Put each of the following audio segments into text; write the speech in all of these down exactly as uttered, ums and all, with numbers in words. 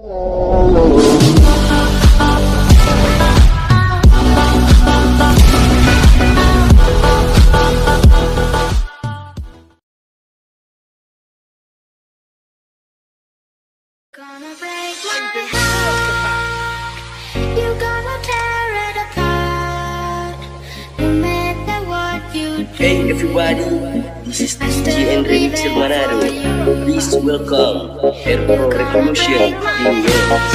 Gonna break my heart. You're gonna tear it apart, no matter what you do. Hey everybody, this is D J Andre Mitchell Manaro. Please welcome Air Force Revolution in Wales.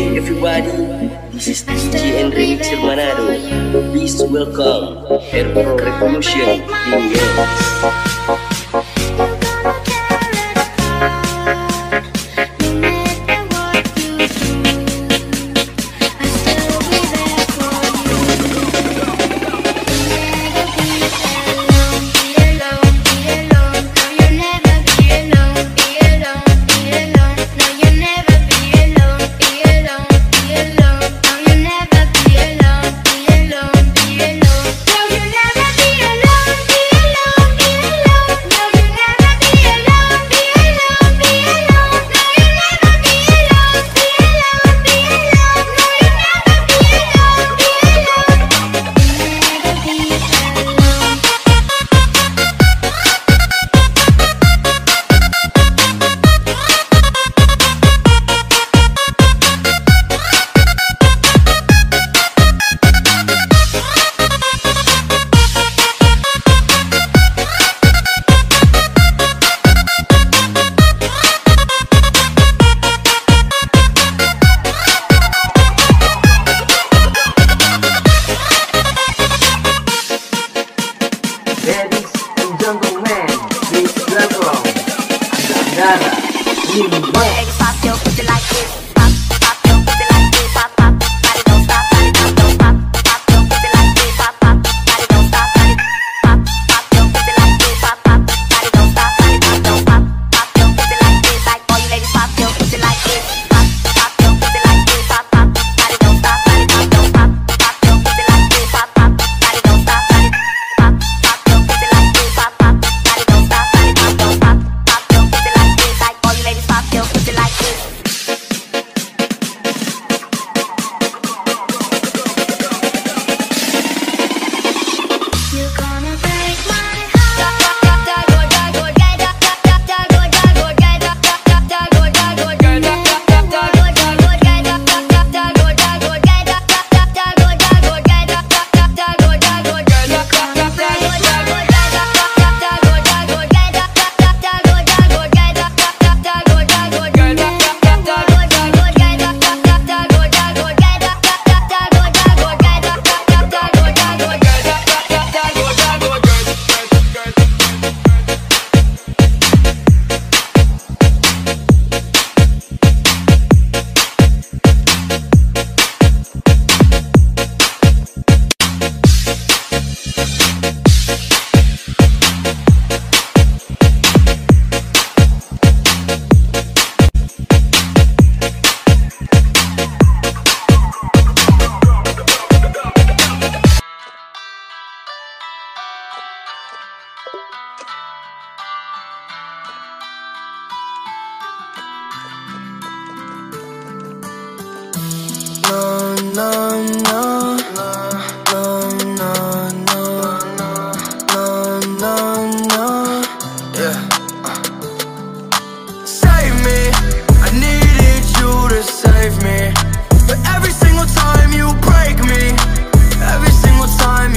Hey everybody, this is D J Andre Mitchell Manaro. Please welcome Air Force Revolution in Wales. No,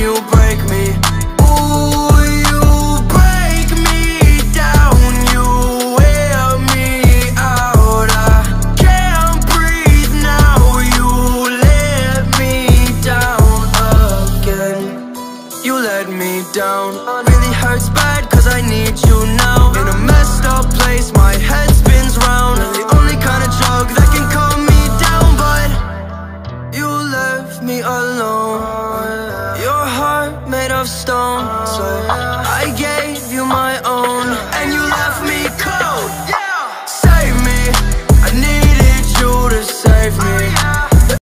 you break me. Ooh, you break me down. You wear me out. I can't breathe now. You let me down again. You let me down. Really hurts bad, cause I need you now. In a messed up place, my head spins round. The only kind of drug that can calm me down. But you left me alone. Your heart made of stone, so I gave you my